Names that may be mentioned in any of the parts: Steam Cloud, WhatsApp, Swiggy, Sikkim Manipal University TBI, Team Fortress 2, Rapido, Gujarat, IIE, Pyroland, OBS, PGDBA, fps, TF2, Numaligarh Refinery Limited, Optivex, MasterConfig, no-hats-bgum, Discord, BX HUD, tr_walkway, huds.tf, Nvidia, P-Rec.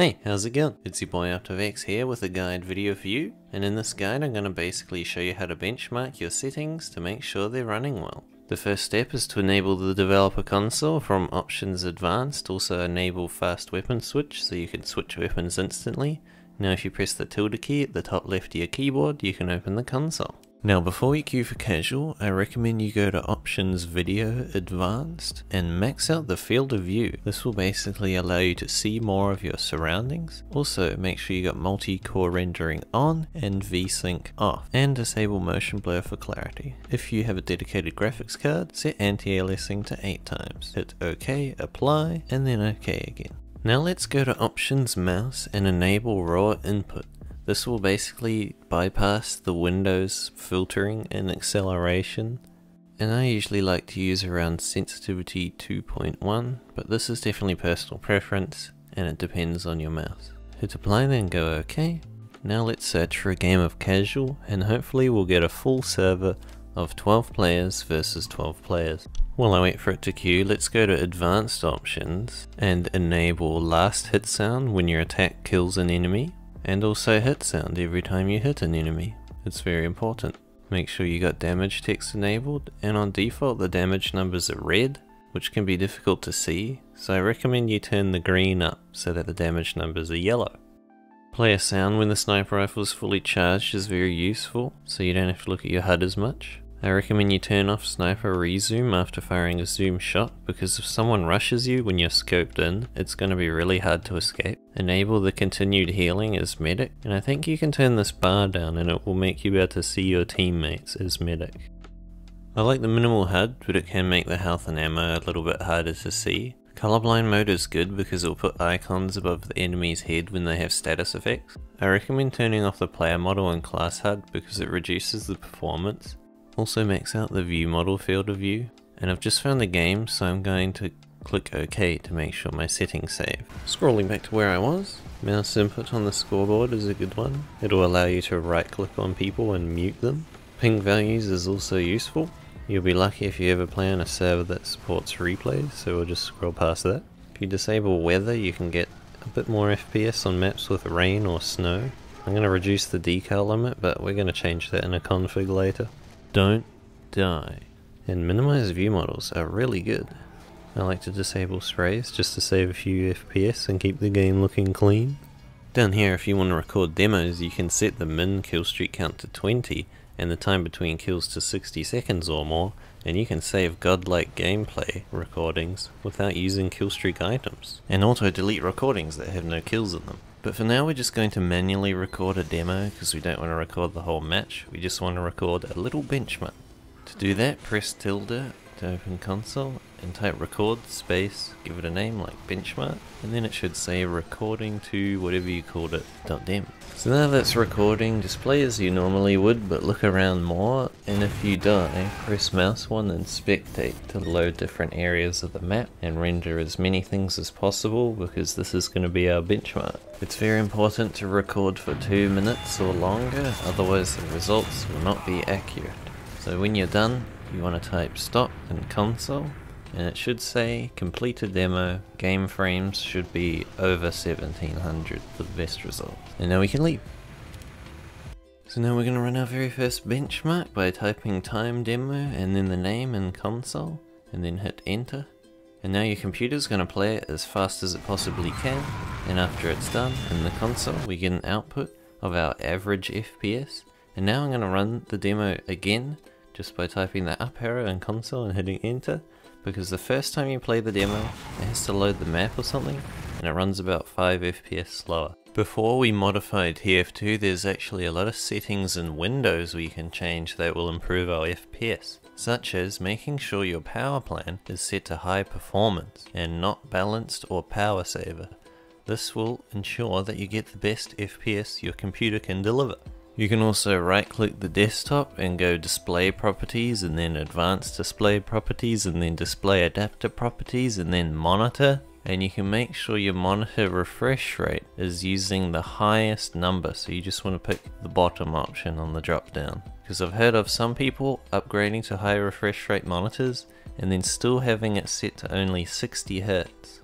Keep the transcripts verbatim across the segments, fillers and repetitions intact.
Hey, how's it going? It's your boy Optivex here with a guide video for you, and in this guide I'm going to basically show you how to benchmark your settings to make sure they're running well. The first step is to enable the developer console from Options Advanced, also enable Fast Weapon Switch so you can switch weapons instantly. Now if you press the tilde key at the top left of your keyboard you can open the console. Now before you queue for casual, I recommend you go to Options Video Advanced and max out the field of view. This will basically allow you to see more of your surroundings. Also make sure you got multi-core rendering on and VSync off, and disable motion blur for clarity. If you have a dedicated graphics card, set anti-aliasing to eight times. Hit OK, apply, and then OK again. Now let's go to Options Mouse and enable raw input. This will basically bypass the Windows filtering and acceleration, and I usually like to use around sensitivity two point one, but this is definitely personal preference and it depends on your mouse. Hit apply, then go OK. Now let's search for a game of casual and hopefully we'll get a full server of twelve players versus twelve players. While I wait for it to queue, let's go to advanced options and enable last hit sound when your attack kills an enemy, and also hit sound every time you hit an enemy. It's very important. Make sure you got damage text enabled, and on default the damage numbers are red, which can be difficult to see, so I recommend you turn the green up so that the damage numbers are yellow. Player sound when the sniper rifle is fully charged is very useful, so you don't have to look at your H U D as much. I recommend you turn off sniper rezoom after firing a zoom shot, because if someone rushes you when you're scoped in, it's going to be really hard to escape. Enable the continued healing as medic, and I think you can turn this bar down and it will make you be able to see your teammates as medic. I like the minimal H U D, but it can make the health and ammo a little bit harder to see. Colorblind mode is good because it will put icons above the enemy's head when they have status effects. I recommend turning off the player model and class H U D because it reduces the performance. Also max out the view model field of view, and I've just found the game, so I'm going to click OK to make sure my settings save. Scrolling back to where I was, mouse input on the scoreboard is a good one. It'll allow you to right click on people and mute them. Ping values is also useful. You'll be lucky if you ever play on a server that supports replays, so we'll just scroll past that. If you disable weather you can get a bit more F P S on maps with rain or snow. I'm going to reduce the decal limit, but we're going to change that in a config later. Don't die. And minimized view models are really good. I like to disable sprays just to save a few F P S and keep the game looking clean. Down here, if you want to record demos, you can set the min killstreak count to twenty and the time between kills to sixty seconds or more, and you can save godlike gameplay recordings without using killstreak items, and auto delete recordings that have no kills in them. But for now we're just going to manually record a demo because we don't want to record the whole match, we just want to record a little benchmark. To do that, press tilde to open console and type record space, give it a name like benchmark, and then it should say recording to whatever you called it .dem. So now that's recording, display as you normally would, but look around more, and if you die press mouse one and spectate to load different areas of the map and render as many things as possible because this is going to be our benchmark. It's very important to record for two minutes or longer, otherwise the results will not be accurate. So when you're done you want to type stop in console, and it should say complete a demo, game frames should be over seventeen hundred for the best result. And now we can leave. So now we're going to run our very first benchmark by typing time demo and then the name in console and then hit enter. And now your computer's going to play it as fast as it possibly can, and after it's done in the console we get an output of our average F P S. And now I'm going to run the demo again just by typing the up arrow in console and hitting enter, because the first time you play the demo it has to load the map or something and it runs about five F P S slower. Before we modified T F two there's actually a lot of settings in Windows we can change that will improve our F P S, such as making sure your power plan is set to high performance and not balanced or power saver. This will ensure that you get the best F P S your computer can deliver. You can also right click the desktop and go display properties and then advanced display properties and then display adapter properties and then monitor, and you can make sure your monitor refresh rate is using the highest number, so you just want to pick the bottom option on the drop down, because I've heard of some people upgrading to high refresh rate monitors and then still having it set to only sixty hertz.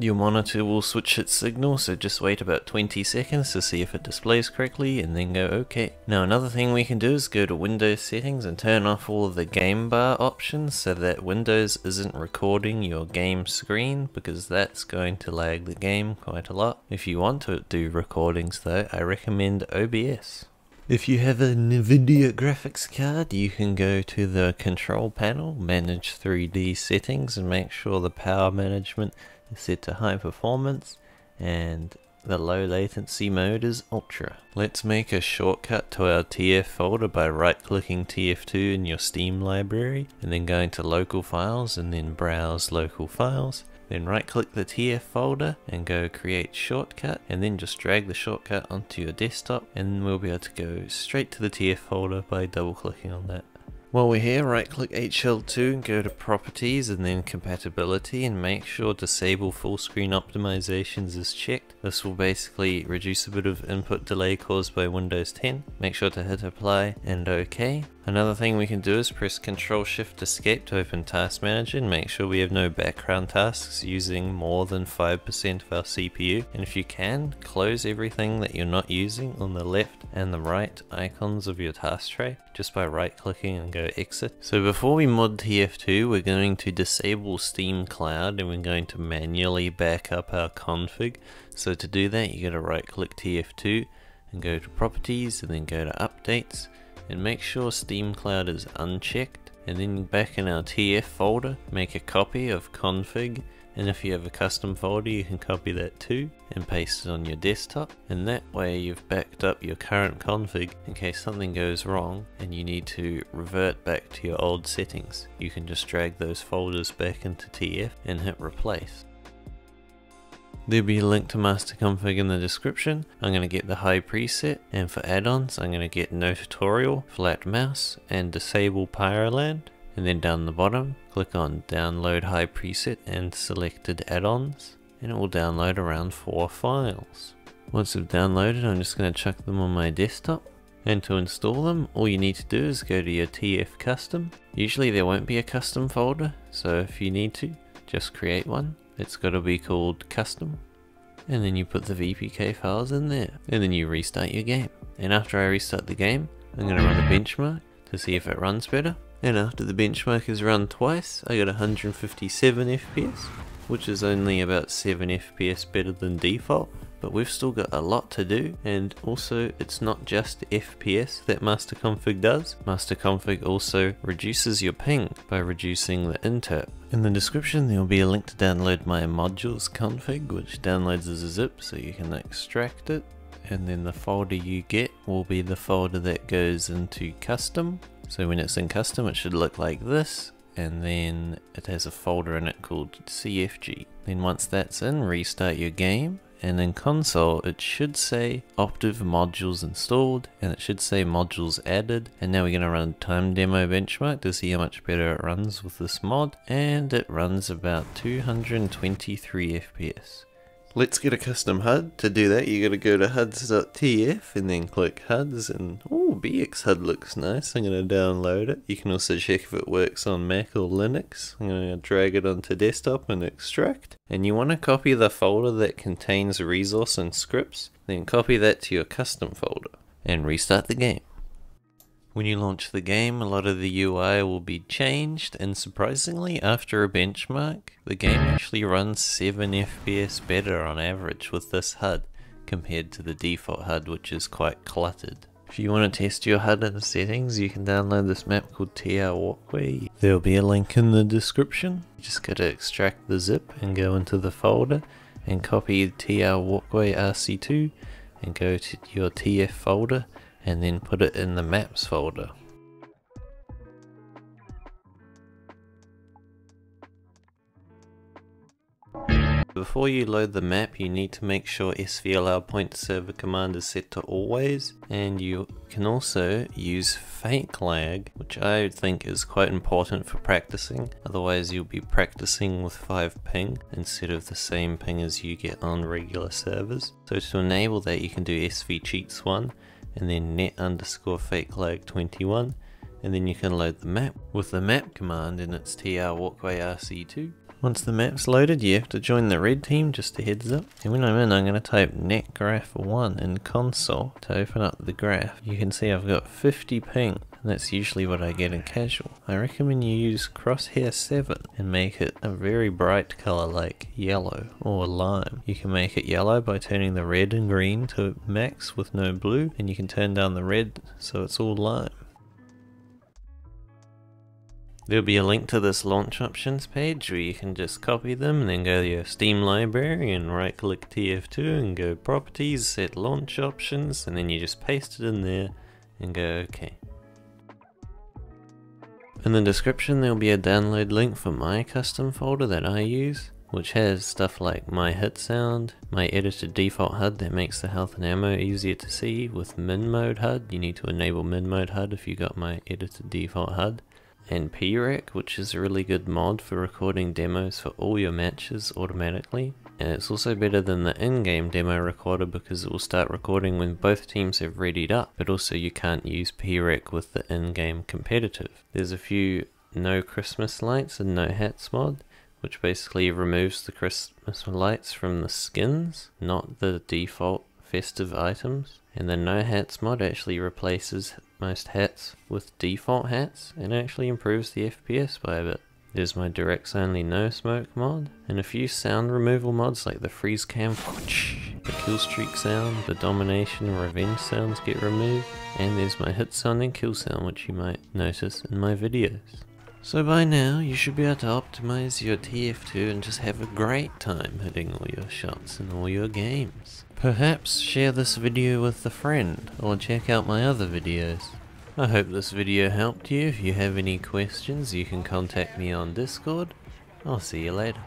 your monitor will switch its signal, so just wait about twenty seconds to see if it displays correctly and then go OK. Now another thing we can do is go to Windows settings and turn off all of the game bar options so that Windows isn't recording your game screen, because that's going to lag the game quite a lot. If you want to do recordings though, I recommend O B S. If you have a Nvidia graphics card, you can go to the control panel, manage three D settings, and make sure the power management is set to high performance and the low latency mode is ultra. Let's make a shortcut to our T F folder by right clicking T F two in your Steam library and then going to local files and then browse local files. Then right click the T F folder and go create shortcut, and then just drag the shortcut onto your desktop and we'll be able to go straight to the T F folder by double clicking on that. While we're here, right click H L two and go to properties and then compatibility, and make sure disable full screen optimizations is checked. This will basically reduce a bit of input delay caused by Windows ten. Make sure to hit apply and OK. Another thing we can do is press control shift escape to open Task Manager and make sure we have no background tasks using more than five percent of our C P U. And if you can, close everything that you're not using on the left and the right icons of your task tray just by right clicking and go exit. So before we mod T F two, we're going to disable Steam Cloud and we're going to manually back up our config. So to do that, you gotta right click T F two and go to properties and then go to updates. And make sure Steam Cloud is unchecked, and then back in our T F folder make a copy of config, and if you have a custom folder you can copy that too and paste it on your desktop, and that way you've backed up your current config in case something goes wrong and you need to revert back to your old settings. You can just drag those folders back into T F and hit replace. There'll be a link to MasterConfig in the description. I'm going to get the high preset, and for add-ons I'm going to get no tutorial, flat mouse, and disable Pyroland. And then down the bottom click on download high preset and selected add-ons, and it will download around four files. Once they've downloaded, I'm just going to chuck them on my desktop. And to install them, all you need to do is go to your T F custom. Usually there won't be a custom folder, so if you need to, just create one. It's got to be called custom, and then you put the V P K files in there, and then you restart your game. And after I restart the game, I'm going to run a benchmark to see if it runs better, and after the benchmark is run twice I got one hundred fifty-seven F P S, which is only about seven F P S better than default, but we've still got a lot to do. And also, it's not just F P S that MasterConfig does. MasterConfig also reduces your ping by reducing the interp. In the description there will be a link to download my modules config, which downloads as a zip so you can extract it, and then the folder you get will be the folder that goes into custom. So when it's in custom it should look like this, and then it has a folder in it called C F G. Then once that's in, restart your game, and in console it should say Optive modules installed, and it should say modules added. And now we're going to run a time demo benchmark to see how much better it runs with this mod, and it runs about two hundred twenty-three F P S. Let's get a custom H U D. To do that you got to go to huds dot T F and then click H U Ds, and oh, B X H U D looks nice. I'm going to download it. You can also check if it works on Mac or Linux. I'm going to drag it onto desktop and extract. And you want to copy the folder that contains resource and scripts, then copy that to your custom folder and restart the game. When you launch the game, a lot of the U I will be changed, and surprisingly after a benchmark the game actually runs seven F P S better on average with this H U D compared to the default H U D, which is quite cluttered. If you want to test your H U D in the settings, you can download this map called T R Walkway. There will be a link in the description. You just got to extract the zip and go into the folder and copy T R Walkway R C two and go to your T F folder and then put it in the maps folder. Before you load the map you need to make sure S V L R point server command is set to always, and you can also use fake lag, which I think is quite important for practicing, otherwise you'll be practicing with five ping instead of the same ping as you get on regular servers. So to enable that you can do S V cheats one and then net underscore fake lag twenty-one, and then you can load the map with the map command, and it's T R walkway R C two. Once the map's loaded, you have to join the red team, just a heads up. And when I'm in, I'm going to type netgraph one in console to open up the graph. You can see I've got fifty ping, and that's usually what I get in casual. I recommend you use crosshair seven and make it a very bright color like yellow or lime. You can make it yellow by turning the red and green to max with no blue, and you can turn down the red so it's all lime. There'll be a link to this launch options page where you can just copy them and then go to your Steam library and right click T F two and go properties, set launch options, and then you just paste it in there and go OK. In the description there'll be a download link for my custom folder that I use, which has stuff like my H U D sound, my edited default H U D that makes the health and ammo easier to see with min mode H U D. You need to enable min mode H U D if you got my edited default H U D. And P-Rec, which is a really good mod for recording demos for all your matches automatically, and it's also better than the in-game demo recorder because it will start recording when both teams have readied up, but also you can't use P-Rec with the in-game competitive. There's a few no Christmas lights and no hats mod, which basically removes the Christmas lights from the skins, not the default festive items, and the no hats mod actually replaces most hats with default hats and actually improves the F P S by a bit. There's my directs only no smoke mod, and a few sound removal mods like the freeze cam, the kill streak sound, the domination and revenge sounds get removed, and there's my hit sound and kill sound, which you might notice in my videos. So by now you should be able to optimize your T F two and just have a great time hitting all your shots in all your games. Perhaps share this video with a friend or check out my other videos. I hope this video helped you. If you have any questions you can contact me on Discord. I'll see you later.